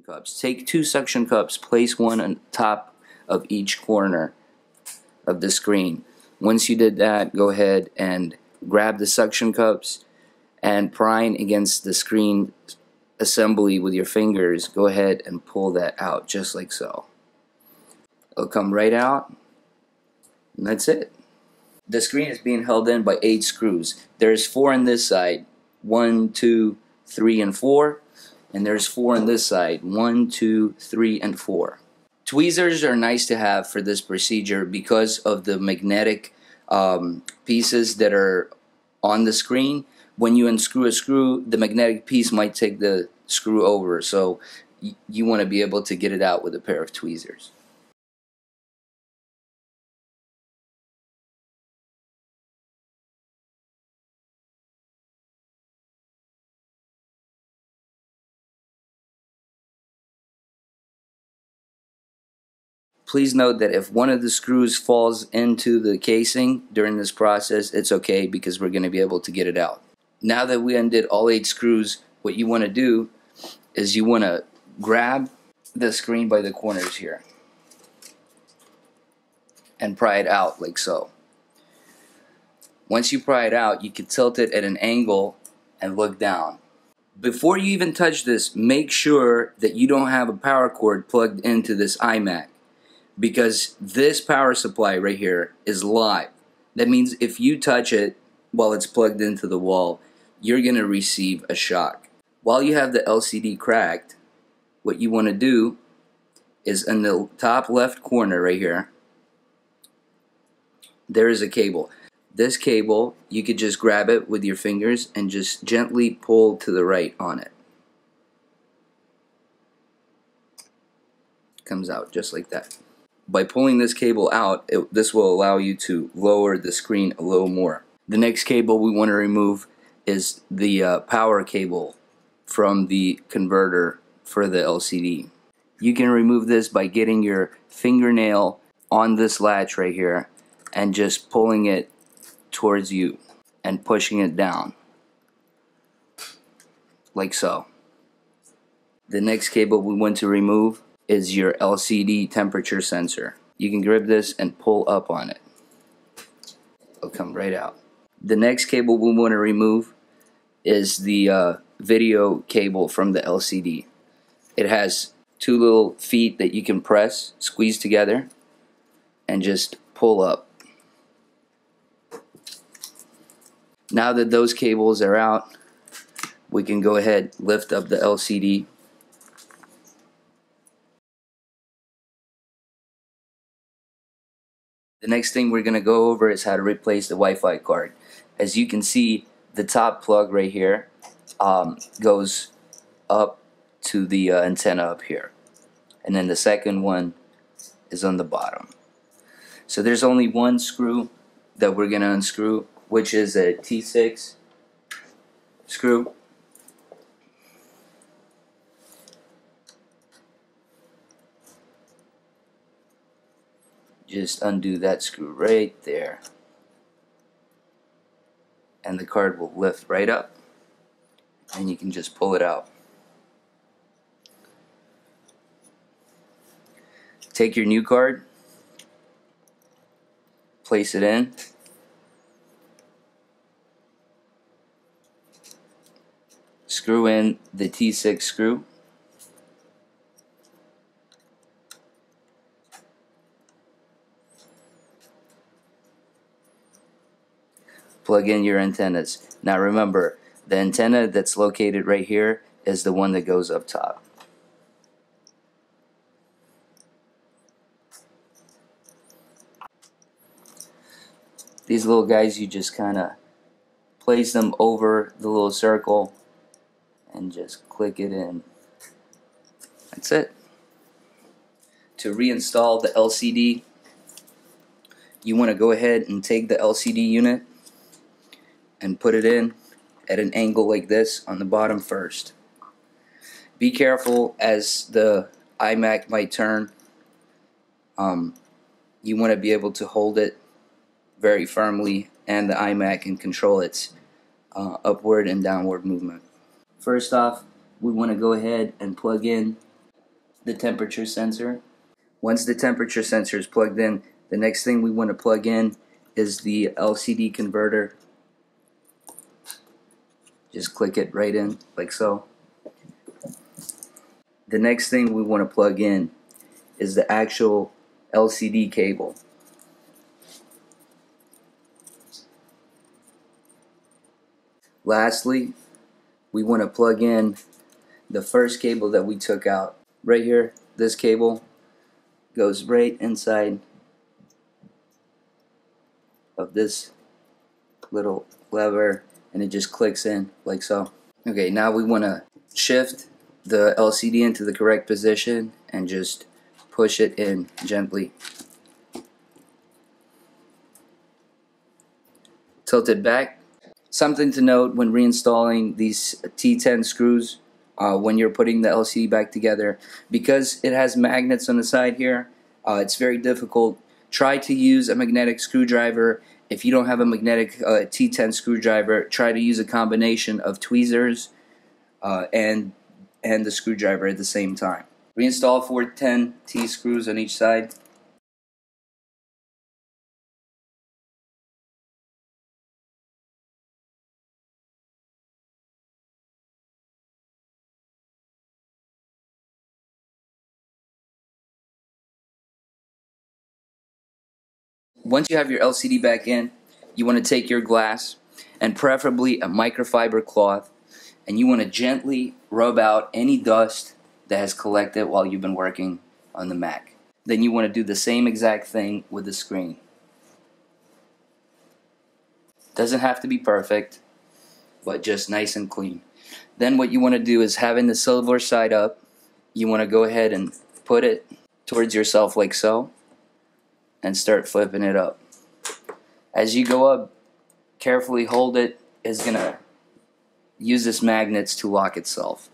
suction cups. Take two suction cups, place one on top of each corner of the screen. Once you did that, go ahead and grab the suction cups and prying against the screen assembly with your fingers, go ahead and pull that out just like so. It'll come right out, and that's it. The screen is being held in by 8 screws. There's 4 on this side, 1, 2, 3, and 4, and there's 4 on this side, 1, 2, 3, and 4. Tweezers are nice to have for this procedure because of the magnetic pieces that are on the screen. When you unscrew a screw, the magnetic piece might take the screw over, so you want to be able to get it out with a pair of tweezers. Please note that if one of the screws falls into the casing during this process, it's okay because we're going to be able to get it out. Now that we undid all 8 screws, what you want to do is you want to grab the screen by the corners here and pry it out like so. Once you pry it out, you can tilt it at an angle and look down. Before you even touch this, make sure that you don't have a power cord plugged into this iMac, because this power supply right here is live. That means if you touch it while it's plugged into the wall, you're gonna receive a shock. While you have the LCD cracked, what you wanna do is in the top left corner right here, there is a cable. This cable, you could just grab it with your fingers and just gently pull to the right on it. Comes out just like that. By pulling this cable out, this will allow you to lower the screen a little more. The next cable we want to remove is the power cable from the converter for the LCD. You can remove this by getting your fingernail on this latch right here and just pulling it towards you and pushing it down, like so. The next cable we want to remove is your LCD temperature sensor. You can grip this and pull up on it. It'll come right out. The next cable we want to remove is the video cable from the LCD. It has 2 little feet that you can press, squeeze together, and just pull up. Now that those cables are out, we can go ahead, lift up the LCD. The next thing we're going to go over is how to replace the Wi-Fi card. As you can see, the top plug right here goes up to the antenna up here. And then the second one is on the bottom. So there's only one screw that we're going to unscrew, which is a T-10 screw. Just undo that screw right there, and the card will lift right up and you can just pull it out. Take your new card, place it in, screw in the T-10 screw, plug in your antennas. Now remember, the antenna that's located right here is the one that goes up top. These little guys, you just kind of place them over the little circle and just click it in. That's it. To reinstall the LCD, you want to go ahead and take the LCD unit and put it in at an angle like this on the bottom first. Be careful as the iMac might turn. You want to be able to hold it very firmly, and the iMac can control its upward and downward movement. First off, we want to go ahead and plug in the temperature sensor. Once the temperature sensor is plugged in, the next thing we want to plug in is the LCD converter. Just click it right in, like so. The next thing we want to plug in is the actual LCD cable. Lastly, we want to plug in the first cable that we took out. Right here, this cable goes right inside of this little lever and it just clicks in like so. Okay, now we want to shift the LCD into the correct position and just push it in gently. Tilt it back. Something to note when reinstalling these T-10 screws when you're putting the LCD back together, because it has magnets on the side here, it's very difficult. Try to use a magnetic screwdriver. If you don't have a magnetic T-10 screwdriver, try to use a combination of tweezers and the screwdriver at the same time. Reinstall 410 T screws on each side. Once you have your LCD back in, you want to take your glass and preferably a microfiber cloth, and you want to gently rub out any dust that has collected while you've been working on the Mac. Then you want to do the same exact thing with the screen. Doesn't have to be perfect, but just nice and clean. Then what you want to do is, having the silver side up, you want to go ahead and put it towards yourself like so, and start flipping it up. As you go up, carefully hold it. It's gonna use its magnets to lock itself.